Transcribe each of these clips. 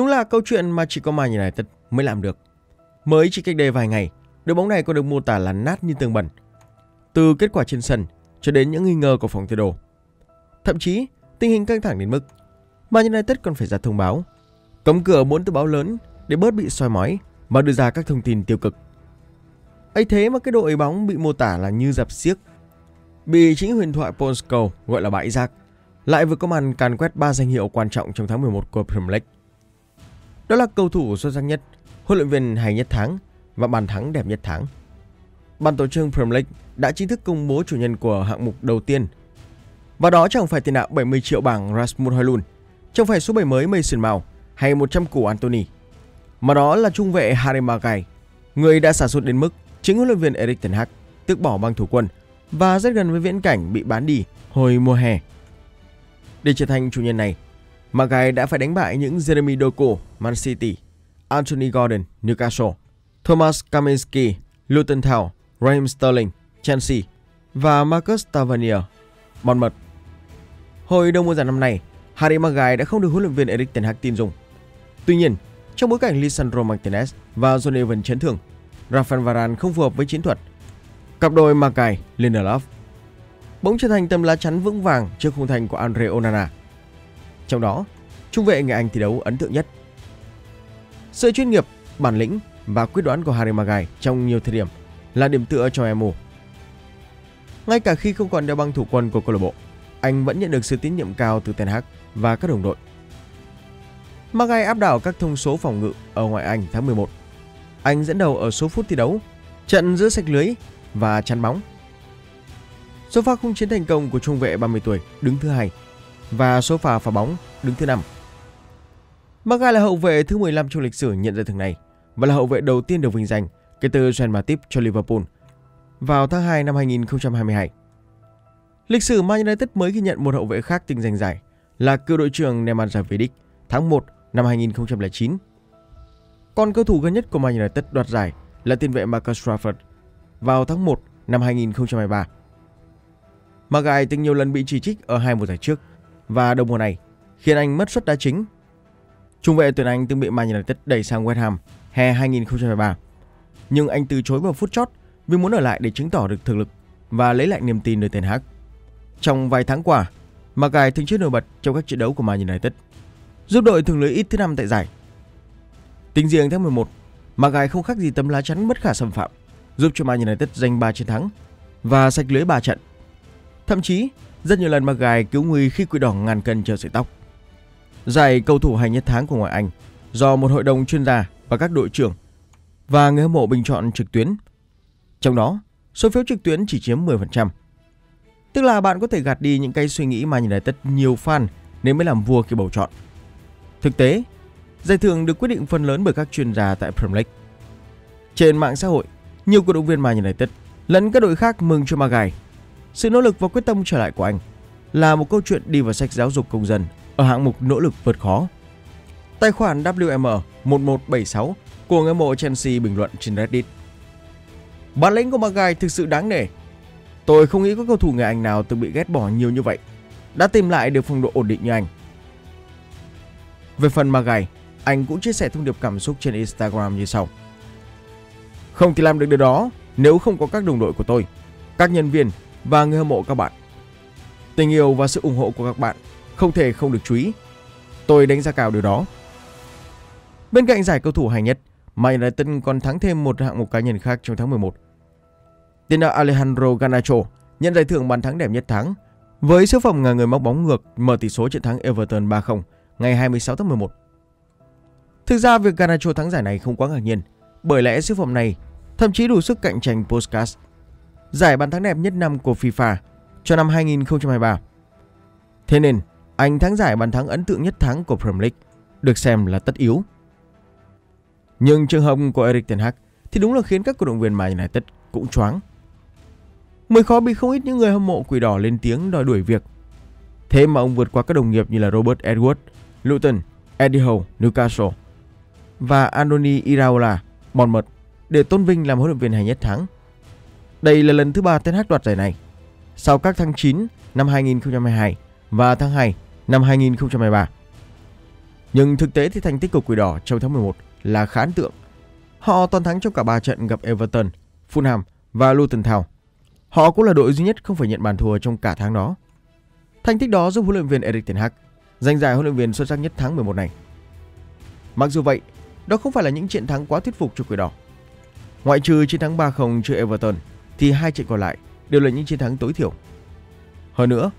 Đúng là câu chuyện mà chỉ có Man United mới làm được. Mới chỉ cách đây vài ngày, đội bóng này còn được mô tả là nát như tường bẩn. Từ kết quả trên sân cho đến những nghi ngờ của phòng thay đồ. Thậm chí, tình hình căng thẳng đến mức Man United còn phải ra thông báo cấm cửa 4 tờ báo lớn để bớt bị soi mói mà đưa ra các thông tin tiêu cực. Ấy thế mà cái đội bóng bị mô tả là như dạp xiếc, bị chính huyền thoại Polsco gọi là bãi rác, lại vừa có màn càn quét 3 danh hiệu quan trọng trong tháng 11 của Premier League. Đó là cầu thủ xuất sắc nhất, huấn luyện viên hay nhất tháng và bàn thắng đẹp nhất tháng. Ban tổ chức Premier League đã chính thức công bố chủ nhân của hạng mục đầu tiên. Và đó chẳng phải tiền đạo 70 triệu bảng Rashford Haylun, chẳng phải số 7 mới Mason Mount hay 100 củ Anthony, mà đó là trung vệ Harry Maguire, người đã sa sút đến mức chính huấn luyện viên Erik Ten Hag tước bỏ băng thủ quân và rất gần với viễn cảnh bị bán đi hồi mùa hè. Để trở thành chủ nhân này, Maguire đã phải đánh bại những Jeremy Doku, Man City, Anthony Gordon, Newcastle, Thomas Kaminski, Luton Town, Raheem Sterling, Chelsea và Marcus Tavernier, Bournemouth. Hồi đầu mùa giải năm nay, Harry Maguire đã không được huấn luyện viên Erik Ten Hag tin dùng. Tuy nhiên, trong bối cảnh Lisandro Martinez và Jonny Evans chấn thương, Raphael Varane không phù hợp với chiến thuật, cặp đôi Maguire Lindelof bỗng trở thành tấm lá chắn vững vàng trước khung thành của Andre Onana. Trong đó, trung vệ người Anh thi đấu ấn tượng nhất. Sự chuyên nghiệp, bản lĩnh và quyết đoán của Harry Maguire trong nhiều thời điểm là điểm tựa cho MU. Ngay cả khi không còn đeo băng thủ quân của câu lạc bộ, anh vẫn nhận được sự tín nhiệm cao từ Ten Hag và các đồng đội. Maguire áp đảo các thông số phòng ngự ở ngoại hạng Anh tháng 11. Anh dẫn đầu ở số phút thi đấu, trận giữ sạch lưới và chắn bóng. Số pha khung chiến thành công của trung vệ 30 tuổi đứng thứ 2 và số pha phá bóng đứng thứ 5. Maguire là hậu vệ thứ 15 trong lịch sử nhận giải thưởng này và là hậu vệ đầu tiên được vinh danh kể từ Jean Matip cho Liverpool vào tháng 2 năm 2022. Lịch sử Man United mới ghi nhận một hậu vệ khác từng giành giải là cựu đội trưởng Neville Zavedik tháng 1 năm 2009. Còn cầu thủ gần nhất của Man United đoạt giải là tiền vệ Marcus Rashford vào tháng 1 năm 2023. Maguire từng nhiều lần bị chỉ trích ở hai mùa giải trước và đầu mùa này khiến anh mất suất đá chính. Trung vệ tuyển Anh từng bị Man United đẩy sang West Ham hè 2023, nhưng anh từ chối vào phút chót vì muốn ở lại để chứng tỏ được thực lực và lấy lại niềm tin nơi Ten Hag. Trong vài tháng qua, Maguire thường chiến nổi bật trong các trận đấu của Man United, giúp đội thường lưới ít thứ 5 tại giải. Tính riêng tháng 11, Maguire không khác gì tấm lá chắn bất khả xâm phạm, giúp cho Man United giành 3 chiến thắng và sạch lưới 3 trận. Thậm chí, rất nhiều lần Maguire cứu nguy khi quỷ đỏ ngàn cân treo sợi tóc. Giải cầu thủ hay nhất tháng của ngoại Anh do một hội đồng chuyên gia và các đội trưởng và người hâm mộ bình chọn trực tuyến. Trong đó, số phiếu trực tuyến chỉ chiếm 10%. Tức là bạn có thể gạt đi những cái suy nghĩ Man United nhiều fan nên mới làm vua khi bầu chọn. Thực tế, giải thưởng được quyết định phần lớn bởi các chuyên gia tại Premier League. Trên mạng xã hội, nhiều cổ động viên Man United lẫn các đội khác mừng cho Maguire. Sự nỗ lực và quyết tâm trở lại của anh là một câu chuyện đi vào sách giáo dục công dân ở hạng mục nỗ lực vượt khó. Tài khoản WM1176 của người hâm mộ Chelsea bình luận trên Reddit: bản lĩnh của Maguire thực sự đáng nể. Tôi không nghĩ có cầu thủ người Anh nào từng bị ghét bỏ nhiều như vậy, đã tìm lại được phong độ ổn định như anh. Về phần Maguire, anh cũng chia sẻ thông điệp cảm xúc trên Instagram như sau: không thể làm được điều đó nếu không có các đồng đội của tôi, các nhân viên và người hâm mộ các bạn. Tình yêu và sự ủng hộ của các bạn không thể không được chú ý. Tôi đánh giá cao điều đó. Bên cạnh giải cầu thủ hay nhất, Man United còn thắng thêm một hạng mục cá nhân khác trong tháng 11. Tiền đạo Alejandro Garnacho nhận giải thưởng bàn thắng đẹp nhất tháng với siêu phẩm người móc bóng ngược mở tỷ số trận thắng Everton 3-0 ngày 26 tháng 11. Thực ra việc Garnacho thắng giải này không quá ngạc nhiên, bởi lẽ siêu phẩm này thậm chí đủ sức cạnh tranh Polsco, giải bàn thắng đẹp nhất năm của FIFA cho năm 2023. Thế nên, anh thắng giải bàn thắng ấn tượng nhất tháng của Premier League được xem là tất yếu. Nhưng trường hợp của Erik Ten Hag thì đúng là khiến các cổ động viên Man United cũng choáng. Mới khó bị không ít những người hâm mộ quỷ đỏ lên tiếng đòi đuổi việc. Thế mà ông vượt qua các đồng nghiệp như là Robert Edwards, Luton, Eddie Howe, Newcastle và Andoni Iraola, Bournemouth để tôn vinh làm huấn luyện viên hay nhất tháng. Đây là lần thứ 3 Ten Hag đoạt giải này, sau các tháng 9 năm 2022 và tháng 2 năm 2023. Nhưng thực tế thì thành tích của Quỷ Đỏ trong tháng 11 là khá ấn tượng. Họ toàn thắng trong cả 3 trận gặp Everton, Fulham và Luton Town. Họ cũng là đội duy nhất không phải nhận bàn thua trong cả tháng đó. Thành tích đó giúp huấn luyện viên Erik Ten Hag giành giải huấn luyện viên xuất sắc nhất tháng 11 này. Mặc dù vậy, đó không phải là những trận thắng quá thuyết phục cho Quỷ Đỏ. Ngoại trừ chiến thắng 3-0 trước Everton thì hai trận còn lại đều là những chiến thắng tối thiểu. Hơn nữa,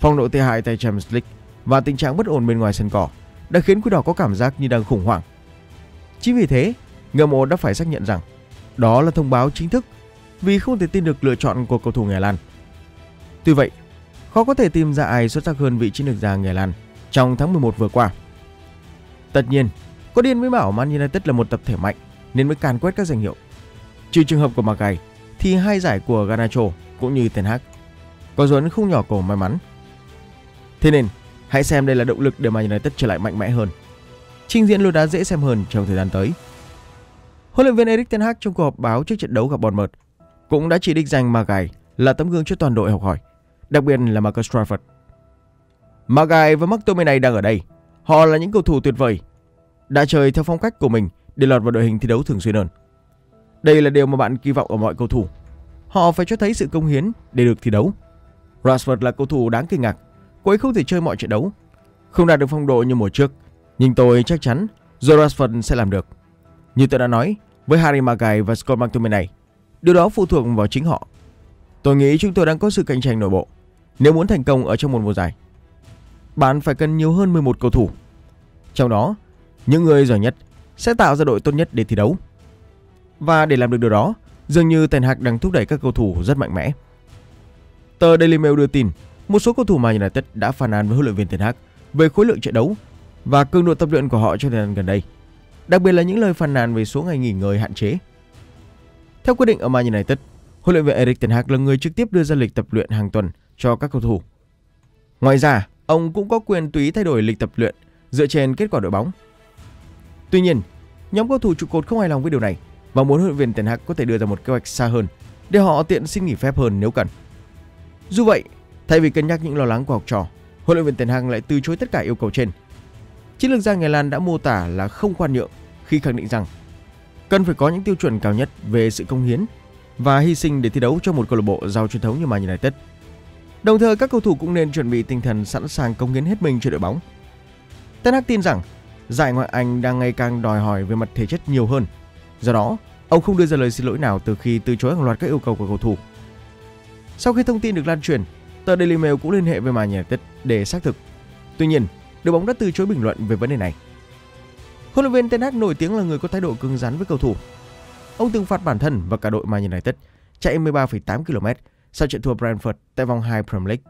phong độ tệ hại tại Champions League và tình trạng bất ổn bên ngoài sân cỏ đã khiến Quỷ Đỏ có cảm giác như đang khủng hoảng. Chính vì thế, người hâm mộ đã phải xác nhận rằng đó là thông báo chính thức vì không thể tin được lựa chọn của cầu thủ người Lan. Tuy vậy, khó có thể tìm ra ai xuất sắc hơn vị chiến lược gia người Lan trong tháng 11 vừa qua. Tất nhiên, có điên mới bảo Man United là một tập thể mạnh nên mới càn quét các danh hiệu. Trừ trường hợp của Maguire thì hai giải của Garnacho cũng như Ten Hag có dấu ấn không nhỏ của may mắn. Thế nên, hãy xem đây là động lực để Man United trở lại mạnh mẽ hơn, trình diễn lối đá dễ xem hơn trong thời gian tới. Huấn luyện viên Erik Ten Hag trong cuộc họp báo trước trận đấu gặp Bournemouth cũng đã chỉ đích danh Maguire là tấm gương cho toàn đội học hỏi, đặc biệt là Marcus Rashford. Maguire và McTominay đang ở đây, họ là những cầu thủ tuyệt vời, đã chơi theo phong cách của mình để lọt vào đội hình thi đấu thường xuyên hơn. Đây là điều mà bạn kỳ vọng ở mọi cầu thủ, họ phải cho thấy sự công hiến để được thi đấu. Rashford là cầu thủ đáng kinh ngạc, cô ấy không thể chơi mọi trận đấu, không đạt được phong độ như mùa trước, nhưng tôi chắc chắn rồi Rashford sẽ làm được. Như tôi đã nói với Harry Maguire và Scott McTominay, điều đó phụ thuộc vào chính họ. Tôi nghĩ chúng tôi đang có sự cạnh tranh nội bộ. Nếu muốn thành công ở trong một mùa giải, bạn phải cần nhiều hơn 11 cầu thủ. Trong đó, những người giỏi nhất sẽ tạo ra đội tốt nhất để thi đấu. Và để làm được điều đó, dường như Ten Hag đang thúc đẩy các cầu thủ rất mạnh mẽ. Tờ Daily Mail đưa tin một số cầu thủ Man United đã phàn nàn với huấn luyện viên Ten Hag về khối lượng trận đấu và cường độ tập luyện của họ trong thời gian gần đây, đặc biệt là những lời phàn nàn về số ngày nghỉ ngơi hạn chế. Theo quyết định ở Man United, huấn luyện viên Erik Ten Hag là người trực tiếp đưa ra lịch tập luyện hàng tuần cho các cầu thủ. Ngoài ra, ông cũng có quyền tùy thay đổi lịch tập luyện dựa trên kết quả đội bóng. Tuy nhiên, nhóm cầu thủ trụ cột không hài lòng với điều này và muốn huấn luyện viên Ten Hag có thể đưa ra một kế hoạch xa hơn để họ tiện xin nghỉ phép hơn nếu cần. Dù vậy, thay vì cân nhắc những lo lắng của học trò, huấn luyện viên Ten Hag lại từ chối tất cả yêu cầu trên. Chiến lược gia người Lan đã mô tả là không khoan nhượng khi khẳng định rằng cần phải có những tiêu chuẩn cao nhất về sự công hiến và hy sinh để thi đấu cho một câu lạc bộ giàu truyền thống như Man United. Đồng thời, các cầu thủ cũng nên chuẩn bị tinh thần sẵn sàng cống hiến hết mình cho đội bóng. Ten Hag tin rằng giải Ngoại Anh đang ngày càng đòi hỏi về mặt thể chất nhiều hơn. Do đó, ông không đưa ra lời xin lỗi nào từ khi từ chối hàng loạt các yêu cầu của cầu thủ. Sau khi thông tin được lan truyền, tờ Daily Mail cũng liên hệ với Man United để xác thực. Tuy nhiên, đội bóng đã từ chối bình luận về vấn đề này. Huấn luyện viên Ten Hag nổi tiếng là người có thái độ cứng rắn với cầu thủ. Ông từng phạt bản thân và cả đội Man United chạy 13,8 km sau trận thua Brentford tại vòng 2 Premier League.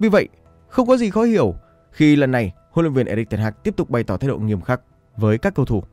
Vì vậy, không có gì khó hiểu khi lần này huấn luyện viên Erik Ten Hag tiếp tục bày tỏ thái độ nghiêm khắc với các cầu thủ.